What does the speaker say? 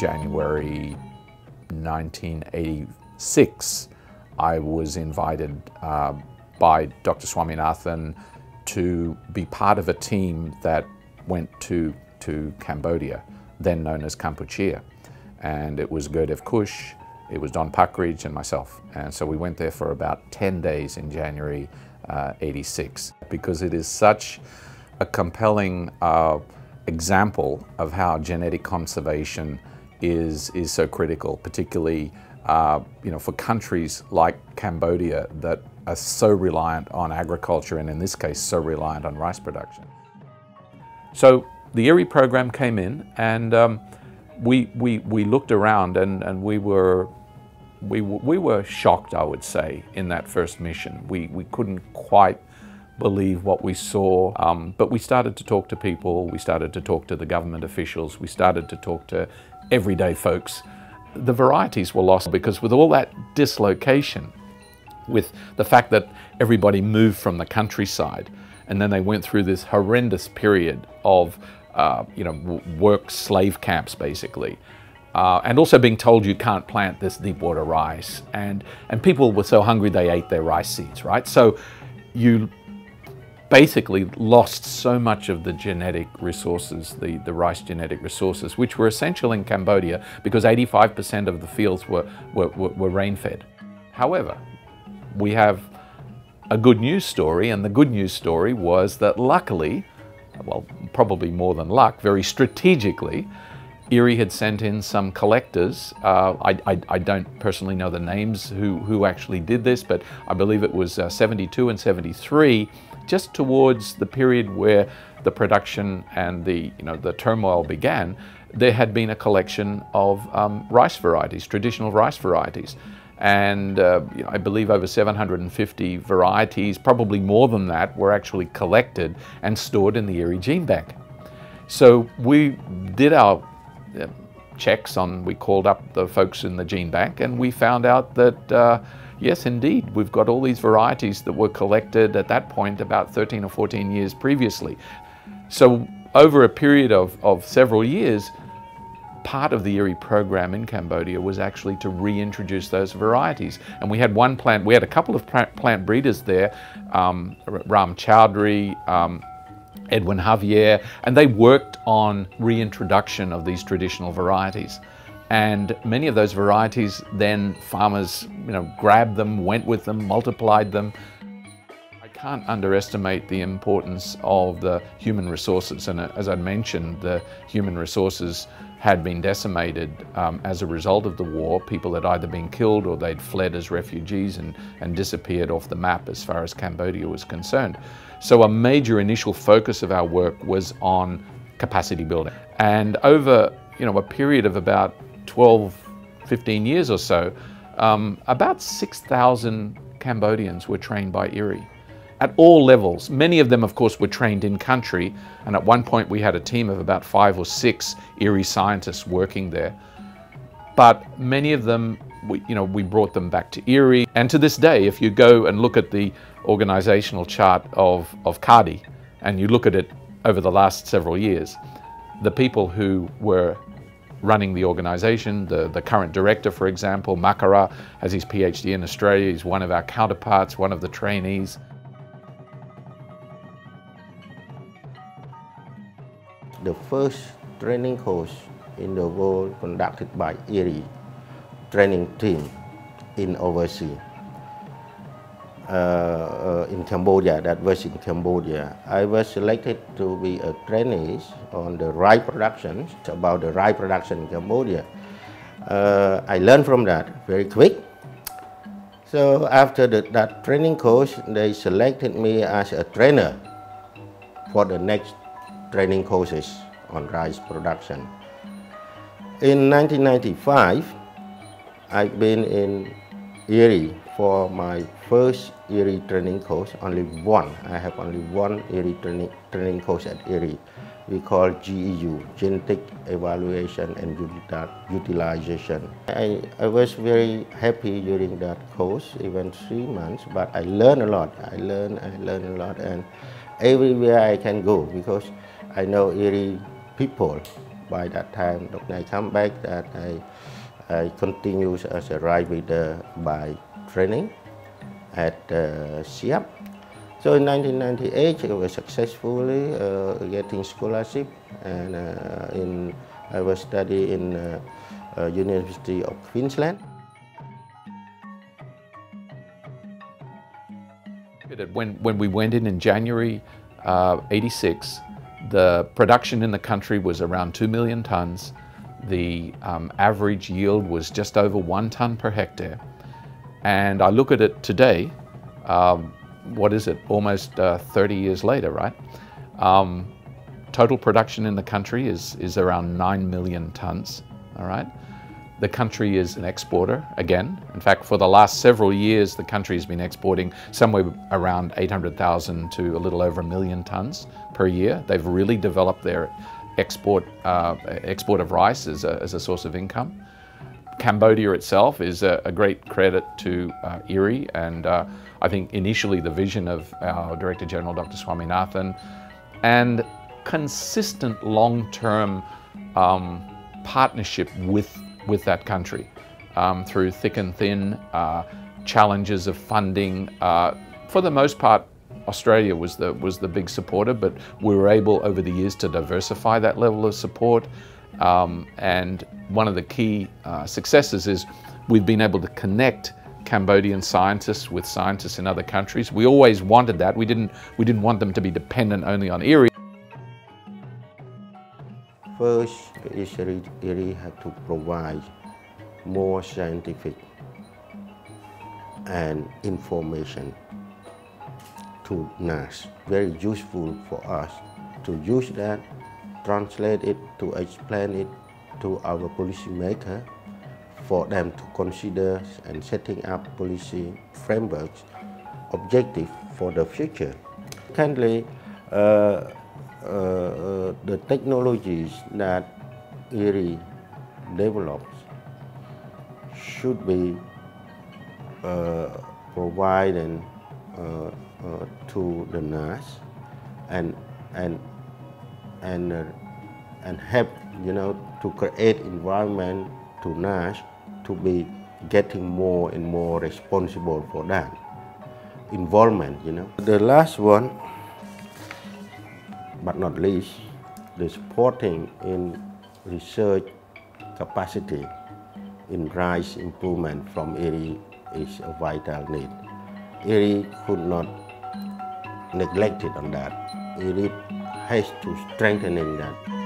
January 1986, I was invited by Dr. Swaminathan to be part of a team that went to Cambodia, then known as Kampuchea. And it was Gurdev Kush, it was Don Puckridge and myself. And so we went there for about 10 days in January 86, because it is such a compelling example of how genetic conservation is so critical, particularly for countries like Cambodia that are so reliant on agriculture, and in this case so reliant on rice production. So the ERI program came in, and we looked around, and we were shocked, I would say, in that first mission. We couldn't quite believe what we saw, but we started to talk to people, we started to talk to the government officials, we started to talk to everyday folks. The varieties were lost, because with all that dislocation, with the fact that everybody moved from the countryside, and then they went through this horrendous period of work slave camps, basically, and also being told you can't plant this deep water rice, and people were so hungry they ate their rice seeds, right? So you basically lost so much of the genetic resources, the rice genetic resources, which were essential in Cambodia because 85% of the fields were rain-fed. However, we have a good news story, and the good news story was that luckily, well, probably more than luck, very strategically, ERI had sent in some collectors. I don't personally know the names who actually did this, but I believe it was 72 and 73, just towards the period where the production and the turmoil began. There had been a collection of rice varieties, traditional rice varieties. And I believe over 750 varieties, probably more than that, were actually collected and stored in the ERI Gene Bank. So we did our checks on, we called up the folks in the Gene Bank, and we found out that, yes, indeed, we've got all these varieties that were collected at that point about 13 or 14 years previously. So over a period of several years, part of the ERI program in Cambodia was actually to reintroduce those varieties. And we had a couple of plant breeders there, Ram Chowdhury, Edwin Javier, and they worked on reintroduction of these traditional varieties. And many of those varieties then farmers grabbed them, went with them, multiplied them. I can't underestimate the importance of the human resources, and as I mentioned, the human resources had been decimated as a result of the war. People had either been killed or they'd fled as refugees and disappeared off the map as far as Cambodia was concerned. So a major initial focus of our work was on capacity building. And over a period of about 12, 15 years or so, about 6,000 Cambodians were trained by ERI. At all levels. Many of them, of course, were trained in country, and at one point we had a team of about 5 or 6 ERI scientists working there. But many of them, we brought them back to ERI. And to this day, if you go and look at the organizational chart of CARDI, and you look at it over the last several years, the people who were running the organization, the current director, for example, Makara, has his PhD in Australia, he's one of our counterparts, one of the trainees. The first training course in the world conducted by ERI training team in overseas, in Cambodia, that was in Cambodia. I was selected to be a trainee on the rice production, about the rice production in Cambodia. I learned from that very quick. So after that training course, they selected me as a trainer for the next training courses on rice production. In 1995, I've been in ERI for my first ERI training course, only one. I have only one ERI training course at ERI. We call GEU, Genetic Evaluation and Utilization. I was very happy during that course, even 3 months, but I learned a lot. I learned a lot, and everywhere I can go, because I know ERI people, by that time, when I come back, that I continued as a rice breeder by training at SIAP. So in 1998, I was successfully getting scholarship, and I was studying in University of Queensland. When we went in January 86, the production in the country was around 2 million tonnes. The average yield was just over 1 tonne per hectare. And I look at it today, what is it, almost 30 years later, right? Total production in the country is around 9 million tonnes, all right? The country is an exporter again. In fact, for the last several years, the country has been exporting somewhere around 800,000 to a little over 1 million tonnes per year. They've really developed their export of rice as a source of income. Cambodia itself is a great credit to Erie, and I think initially the vision of our Director General, Dr. Swaminathan, and consistent long-term partnership with that country through thick and thin, challenges of funding. For the most part, Australia was the big supporter, but we were able over the years to diversify that level of support. And one of the key successes is we've been able to connect Cambodian scientists with scientists in other countries. We always wanted that. We didn't want them to be dependent only on Erie. First, Erie had to provide more scientific and information to NARS. Very useful for us to use that, translate it, to explain it to our policymakers, for them to consider and setting up policy frameworks, objective for the future. Currently, the technologies that Erie develops should be provided to the NARS and help, you know, to create environment to NARS to be getting more and more responsible for that involvement, you know. The last one, but not least, the supporting in research capacity in rice improvement from Erie is a vital need. Erie could not neglect it on that. Erie has to strengthen that.